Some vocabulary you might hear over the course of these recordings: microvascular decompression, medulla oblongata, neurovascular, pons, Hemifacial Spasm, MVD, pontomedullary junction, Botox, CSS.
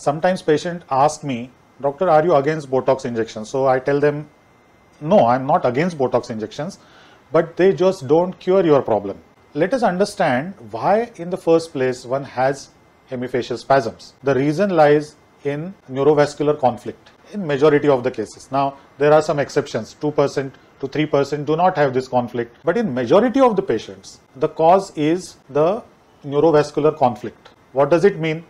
Sometimes patients ask me, doctor, are you against Botox injections? So I tell them, no, I'm not against Botox injections, but they just don't cure your problem. Let us understand why in the first place one has hemifacial spasms. The reason lies in neurovascular conflict in majority of the cases. Now, there are some exceptions, 2% to 3% do not have this conflict, but in majority of the patients, the cause is the neurovascular conflict. What does it mean?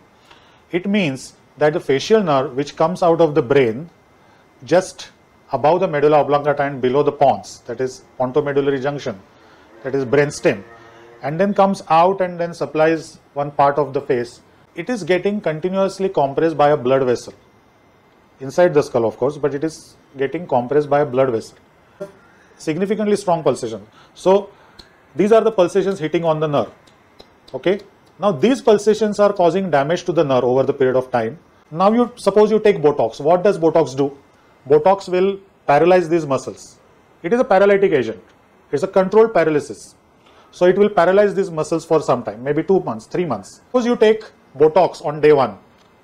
It means that the facial nerve which comes out of the brain just above the medulla oblongata and below the pons, that is pontomedullary junction, that is brainstem, and then comes out and then supplies one part of the face, it is getting continuously compressed by a blood vessel, inside the skull of course, but it is getting compressed by a blood vessel. Significantly strong pulsation. So these are the pulsations hitting on the nerve, okay. Now these pulsations are causing damage to the nerve over the period of time. Now you suppose you take Botox. What does Botox do? Botox will paralyze these muscles. It is a paralytic agent. It's a controlled paralysis. So it will paralyze these muscles for some time, maybe 2 months, 3 months. Suppose you take Botox on day one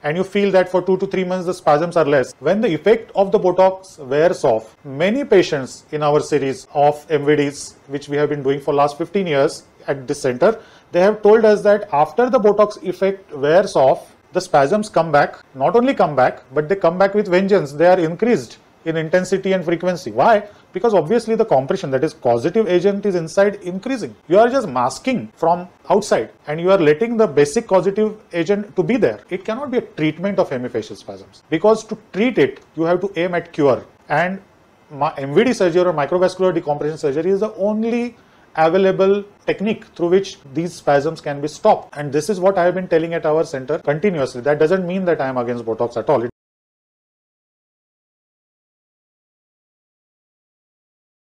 and you feel that for 2 to 3 months the spasms are less. When the effect of the Botox wears off, many patients in our series of MVDs, which we have been doing for last 15 years at this center, they have told us that after the Botox effect wears off, the spasms come back, not only come back, but they come back with vengeance. They are increased in intensity and frequency. Why? Because obviously the compression, that is causative agent, is inside increasing. You are just masking from outside and you are letting the basic causative agent to be there. It cannot be a treatment of hemifacial spasms because to treat it, you have to aim at cure. And MVD surgery or microvascular decompression surgery is the only available technique through which these spasms can be stopped, and this is what I have been telling at our center continuously. That doesn't mean that I am against Botox at all.